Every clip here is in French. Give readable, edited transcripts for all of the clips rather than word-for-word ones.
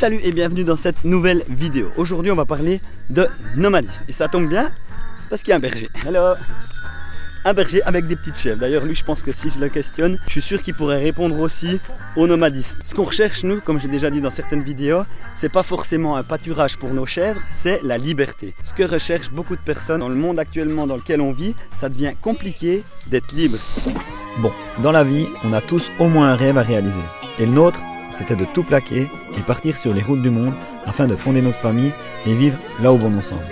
Salut et bienvenue dans cette nouvelle vidéo. Aujourd'hui on va parler de nomadisme et ça tombe bien parce qu'il y a un berger. Hello. Un berger avec des petites chèvres. D'ailleurs lui, je pense que si je le questionne, je suis sûr qu'il pourrait répondre aussi au nomadisme. Ce qu'on recherche nous, comme j'ai déjà dit dans certaines vidéos, c'est pas forcément un pâturage pour nos chèvres, c'est la liberté. Ce que recherchent beaucoup de personnes dans le monde actuellement dans lequel on vit, ça devient compliqué d'être libre. Bon, dans la vie, on a tous au moins un rêve à réaliser. Et le nôtre, c'était de tout plaquer et partir sur les routes du monde afin de fonder notre famille et vivre là où bon nous semble.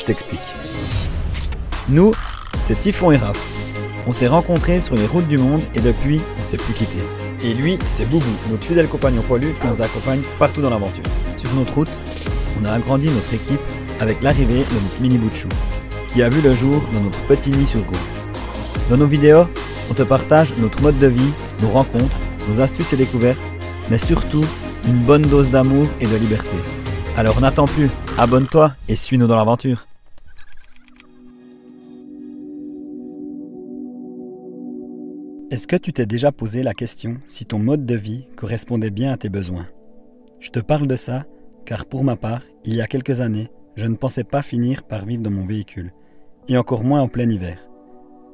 Je t'explique. Nous, c'est Typhon et Raph. On s'est rencontrés sur les routes du monde et depuis, on ne s'est plus quittés. Et lui, c'est Boubou, notre fidèle compagnon poilu qui nous accompagne partout dans l'aventure. Sur notre route, on a agrandi notre équipe avec l'arrivée de notre mini bout de chou, qui a vu le jour dans notre petit nid sur Go. Dans nos vidéos, on te partage notre mode de vie, nos rencontres, nos astuces et découvertes, mais surtout une bonne dose d'amour et de liberté. Alors n'attends plus, abonne-toi et suis-nous dans l'aventure. Est-ce que tu t'es déjà posé la question si ton mode de vie correspondait bien à tes besoins? Je te parle de ça car pour ma part, il y a quelques années, je ne pensais pas finir par vivre dans mon véhicule, et encore moins en plein hiver.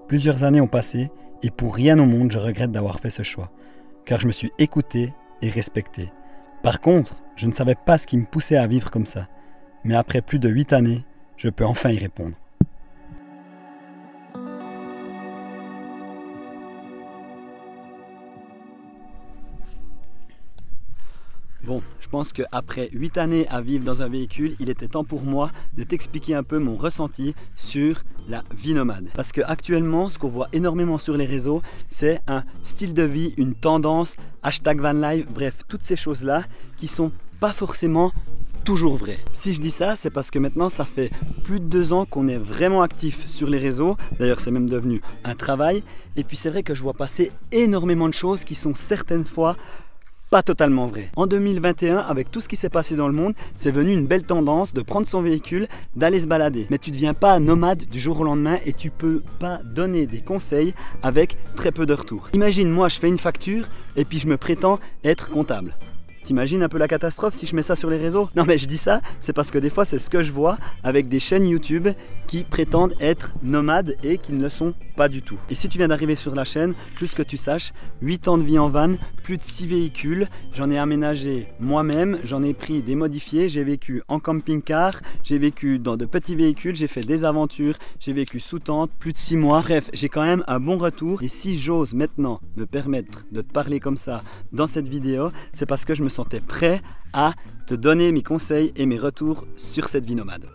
Plusieurs années ont passé et pour rien au monde je regrette d'avoir fait ce choix, car je me suis écouté et respecté. Par contre, je ne savais pas ce qui me poussait à vivre comme ça. Mais après plus de 8 années, je peux enfin y répondre. Bon, je pense qu'après 8 années à vivre dans un véhicule, il était temps pour moi de t'expliquer un peu mon ressenti sur la vie nomade. Parce qu'actuellement, ce qu'on voit énormément sur les réseaux, c'est un style de vie, une tendance, hashtag vanlife, bref, toutes ces choses-là qui sont pas forcément toujours vrai. Si je dis ça, c'est parce que maintenant ça fait plus de 2 ans qu'on est vraiment actif sur les réseaux, d'ailleurs c'est même devenu un travail, et puis c'est vrai que je vois passer énormément de choses qui sont certaines fois pas totalement vraies. En 2021, avec tout ce qui s'est passé dans le monde, c'est venu une belle tendance de prendre son véhicule, d'aller se balader. Mais tu ne deviens pas nomade du jour au lendemain et tu peux pas donner des conseils avec très peu de retour. Imagine, moi je fais une facture et puis je me prétends être comptable. T'imagines un peu la catastrophe si je mets ça sur les réseaux? Non mais je dis ça, c'est parce que des fois c'est ce que je vois avec des chaînes YouTube qui prétendent être nomades et qui ne le sont pas du tout. Et si tu viens d'arriver sur la chaîne, juste que tu saches, 8 ans de vie en van, plus de 6 véhicules, j'en ai aménagé moi-même, j'en ai pris des modifiés, j'ai vécu en camping-car, j'ai vécu dans de petits véhicules, j'ai fait des aventures, j'ai vécu sous tente, plus de 6 mois, bref, j'ai quand même un bon retour. Et si j'ose maintenant me permettre de te parler comme ça dans cette vidéo, c'est parce que je me sentais prêt à te donner mes conseils et mes retours sur cette vie nomade.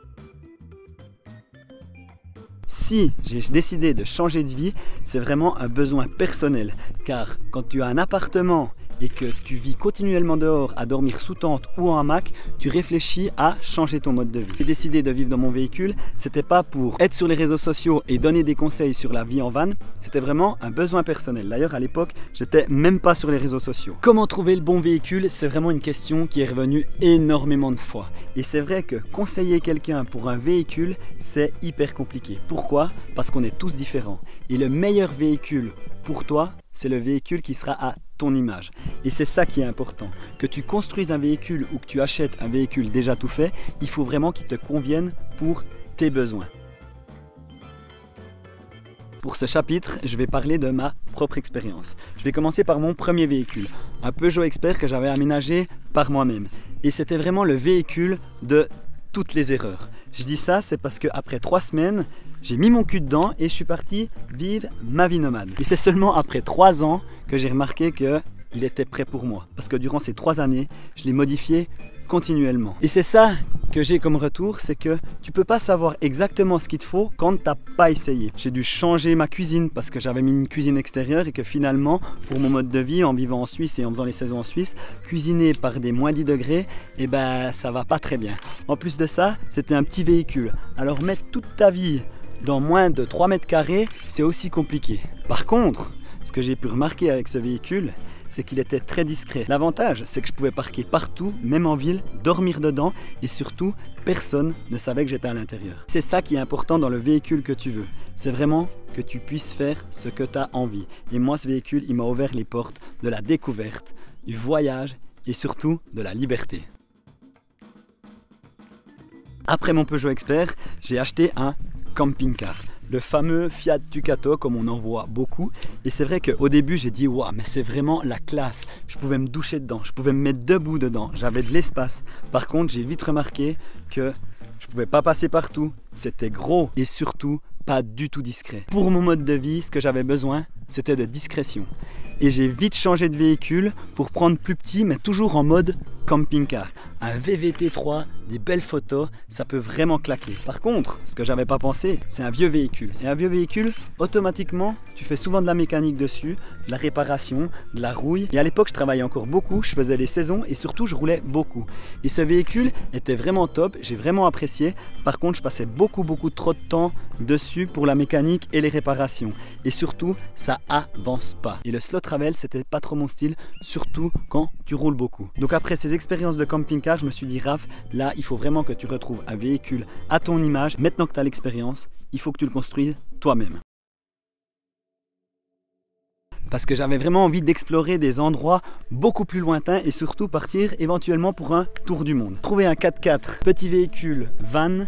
Si j'ai décidé de changer de vie, c'est vraiment un besoin personnel, car quand tu as un appartement et que tu vis continuellement dehors à dormir sous tente ou en hamac, tu réfléchis à changer ton mode de vie. J'ai décidé de vivre dans mon véhicule, c'était pas pour être sur les réseaux sociaux et donner des conseils sur la vie en van, c'était vraiment un besoin personnel. D'ailleurs à l'époque, j'étais même pas sur les réseaux sociaux. Comment trouver le bon véhicule, c'est vraiment une question qui est revenue énormément de fois. Et c'est vrai que conseiller quelqu'un pour un véhicule, c'est hyper compliqué. Pourquoi? Parce qu'on est tous différents. Et le meilleur véhicule pour toi, c'est le véhicule qui sera à ton image. Et c'est ça qui est important. Que tu construises un véhicule ou que tu achètes un véhicule déjà tout fait, il faut vraiment qu'il te convienne pour tes besoins. Pour ce chapitre, je vais parler de ma propre expérience. Je vais commencer par mon premier véhicule, un Peugeot Expert que j'avais aménagé par moi-même. Et c'était vraiment le véhicule de toutes les erreurs. Je dis ça, c'est parce qu'après 3 semaines, j'ai mis mon cul dedans et je suis parti vivre ma vie nomade. Et c'est seulement après 3 ans que j'ai remarqué qu'il était prêt pour moi. Parce que durant ces 3 années, je l'ai modifié continuellement. Et c'est ça que j'ai comme retour, c'est que tu peux pas savoir exactement ce qu'il te faut quand t'as pas essayé. J'ai dû changer ma cuisine parce que j'avais mis une cuisine extérieure et que finalement, pour mon mode de vie, en vivant en Suisse et en faisant les saisons en Suisse, cuisiner par des moins 10 degrés, et ben ça va pas très bien. En plus de ça, c'était un petit véhicule. Alors mettre toute ta vie dans moins de 3 mètres carrés, c'est aussi compliqué. Par contre, ce que j'ai pu remarquer avec ce véhicule, c'est qu'il était très discret. L'avantage, c'est que je pouvais parquer partout, même en ville, dormir dedans et surtout, personne ne savait que j'étais à l'intérieur. C'est ça qui est important dans le véhicule que tu veux. C'est vraiment que tu puisses faire ce que tu as envie. Et moi, ce véhicule, il m'a ouvert les portes de la découverte, du voyage et surtout de la liberté. Après mon Peugeot Expert, j'ai acheté un camping-car, le fameux Fiat Ducato comme on en voit beaucoup. Et c'est vrai qu'au début j'ai dit waouh, mais c'est vraiment la classe, je pouvais me doucher dedans, je pouvais me mettre debout dedans, j'avais de l'espace. Par contre j'ai vite remarqué que je pouvais pas passer partout, c'était gros et surtout pas du tout discret. Pour mon mode de vie, ce que j'avais besoin c'était de discrétion. Et j'ai vite changé de véhicule pour prendre plus petit, mais toujours en mode camping-car. Un VVT3, des belles photos, ça peut vraiment claquer. Par contre, ce que j'avais pas pensé, c'est un vieux véhicule. Et un vieux véhicule, automatiquement, tu fais souvent de la mécanique dessus, de la réparation, de la rouille. Et à l'époque, je travaillais encore beaucoup, je faisais les saisons et surtout, je roulais beaucoup. Et ce véhicule était vraiment top, j'ai vraiment apprécié. Par contre, je passais beaucoup trop de temps dessus pour la mécanique et les réparations. Et surtout, ça avance pas. Et le slow travel, c'était pas trop mon style, surtout quand tu roules beaucoup. Donc après ces expériences de camping-car, je me suis dit Raph, là il faut vraiment que tu retrouves un véhicule à ton image. Maintenant que tu as l'expérience, il faut que tu le construises toi-même. Parce que j'avais vraiment envie d'explorer des endroits beaucoup plus lointains et surtout partir éventuellement pour un tour du monde. Trouver un 4x4, petit véhicule, van,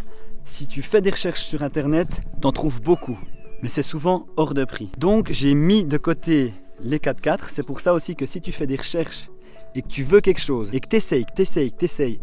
si tu fais des recherches sur internet, t'en trouves beaucoup. Mais c'est souvent hors de prix. Donc j'ai mis de côté les 4x4, c'est pour ça aussi que si tu fais des recherches et que tu veux quelque chose et que t'essayes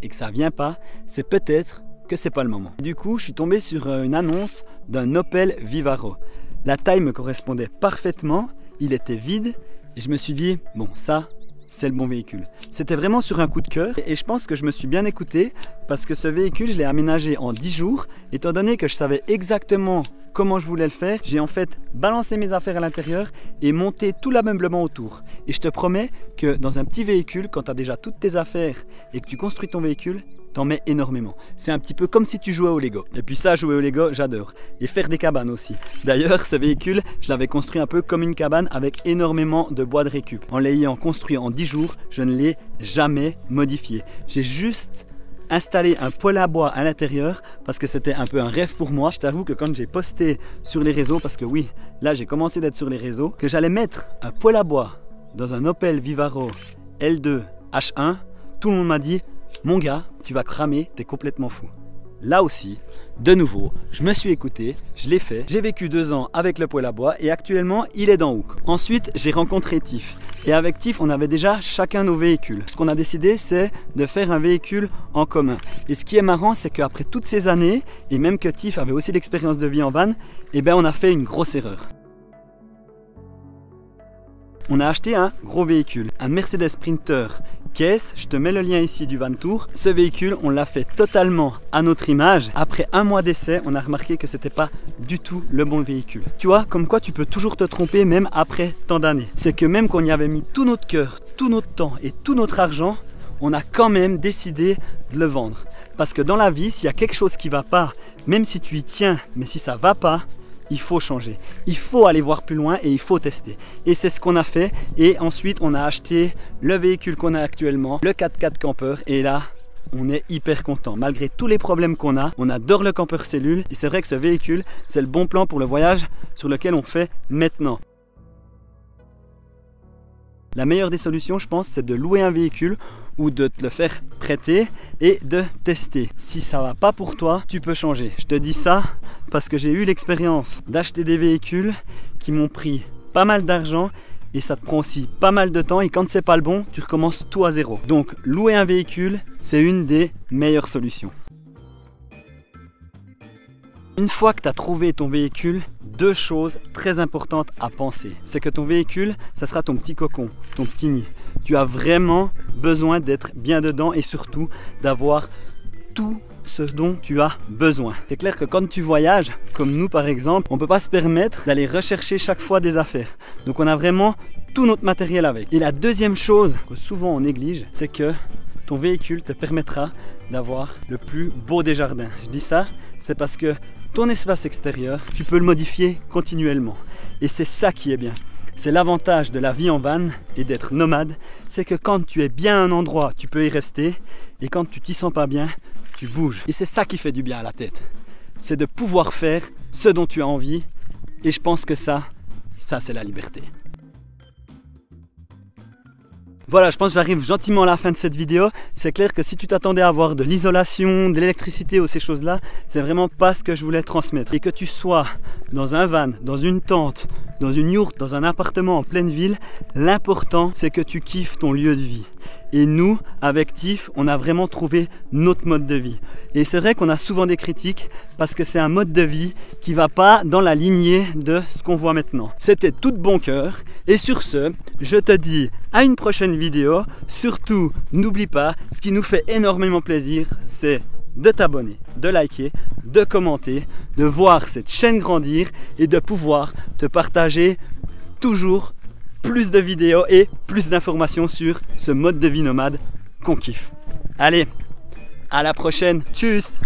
et que ça vient pas, c'est peut-être que c'est pas le moment. Du coup, je suis tombé sur une annonce d'un Opel Vivaro. La taille me correspondait parfaitement, il était vide et je me suis dit bon, ça c'est le bon véhicule. C'était vraiment sur un coup de cœur et je pense que je me suis bien écouté parce que ce véhicule, je l'ai aménagé en 10 jours. Étant donné que je savais exactement comment je voulais le faire, j'ai en fait balancé mes affaires à l'intérieur et monté tout l'ameublement autour. Et je te promets que dans un petit véhicule, quand tu as déjà toutes tes affaires et que tu construis ton véhicule, t'en mets énormément. C'est un petit peu comme si tu jouais au Lego. Et puis ça, jouer au Lego, j'adore. Et faire des cabanes aussi. D'ailleurs, ce véhicule, je l'avais construit un peu comme une cabane avec énormément de bois de récup. En l'ayant construit en 10 jours, je ne l'ai jamais modifié. J'ai juste installé un poêle à bois à l'intérieur parce que c'était un peu un rêve pour moi. Je t'avoue que quand j'ai posté sur les réseaux, parce que oui, là j'ai commencé d'être sur les réseaux, que j'allais mettre un poêle à bois dans un Opel Vivaro L2 H1, tout le monde m'a dit « Mon gars, tu vas cramer, t'es complètement fou ». Là aussi, de nouveau, je me suis écouté, je l'ai fait. J'ai vécu 2 ans avec le poêle à bois et actuellement, il est dans Hook. Ensuite, j'ai rencontré Tiff. Et avec Tiff, on avait déjà chacun nos véhicules. Ce qu'on a décidé, c'est de faire un véhicule en commun. Et ce qui est marrant, c'est qu'après toutes ces années, et même que Tiff avait aussi l'expérience de vie en van, eh ben, on a fait une grosse erreur. On a acheté un gros véhicule, un Mercedes Sprinter. Caisse, je te mets le lien ici du van tour. Ce véhicule, on l'a fait totalement à notre image. Après un mois d'essai, on a remarqué que c'était pas du tout le bon véhicule. Tu vois, comme quoi tu peux toujours te tromper même après tant d'années. C'est que même qu'on y avait mis tout notre cœur, tout notre temps et tout notre argent, on a quand même décidé de le vendre. Parce que dans la vie, s'il y a quelque chose qui va pas, même si tu y tiens, mais si ça va pas, il faut changer, il faut aller voir plus loin et il faut tester. Et c'est ce qu'on a fait. Et ensuite, on a acheté le véhicule qu'on a actuellement, le 4x4 camper. Et là, on est hyper content. Malgré tous les problèmes qu'on a, on adore le camper cellule. Et c'est vrai que ce véhicule, c'est le bon plan pour le voyage sur lequel on fait maintenant. La meilleure des solutions, je pense, c'est de louer un véhicule ou de te le faire prêter et de tester. Si ça va pas pour toi, tu peux changer. Je te dis ça parce que j'ai eu l'expérience d'acheter des véhicules qui m'ont pris pas mal d'argent et ça te prend aussi pas mal de temps et quand c'est pas le bon, tu recommences tout à zéro. Donc louer un véhicule, c'est une des meilleures solutions. Une fois que tu as trouvé ton véhicule, 2 choses très importantes à penser. C'est que ton véhicule, ça sera ton petit cocon, ton petit nid. Tu as vraiment besoin d'être bien dedans et surtout d'avoir tout ce dont tu as besoin. C'est clair que quand tu voyages, comme nous par exemple, on ne peut pas se permettre d'aller rechercher chaque fois des affaires. Donc on a vraiment tout notre matériel avec. Et la deuxième chose que souvent on néglige, c'est que ton véhicule te permettra d'avoir le plus beau des jardins. Je dis ça, c'est parce que ton espace extérieur, tu peux le modifier continuellement. Et c'est ça qui est bien. C'est l'avantage de la vie en van et d'être nomade, c'est que quand tu es bien à un endroit, tu peux y rester. Et quand tu t'y sens pas bien, tu bouges. Et c'est ça qui fait du bien à la tête. C'est de pouvoir faire ce dont tu as envie. Et je pense que ça, c'est la liberté. Voilà, je pense que j'arrive gentiment à la fin de cette vidéo. C'est clair que si tu t'attendais à avoir de l'isolation, de l'électricité ou ces choses-là, c'est vraiment pas ce que je voulais transmettre. Et que tu sois dans un van, dans une tente, dans une yourte, dans un appartement en pleine ville, l'important c'est que tu kiffes ton lieu de vie. Et nous, avec Tiff, on a vraiment trouvé notre mode de vie. Et c'est vrai qu'on a souvent des critiques parce que c'est un mode de vie qui ne va pas dans la lignée de ce qu'on voit maintenant. C'était tout de bon cœur. Et sur ce, je te dis à une prochaine vidéo. Surtout, n'oublie pas, ce qui nous fait énormément plaisir, c'est de t'abonner, de liker, de commenter, de voir cette chaîne grandir et de pouvoir te partager toujours plus de vidéos et plus d'informations sur ce mode de vie nomade qu'on kiffe. Allez, à la prochaine, tchuss!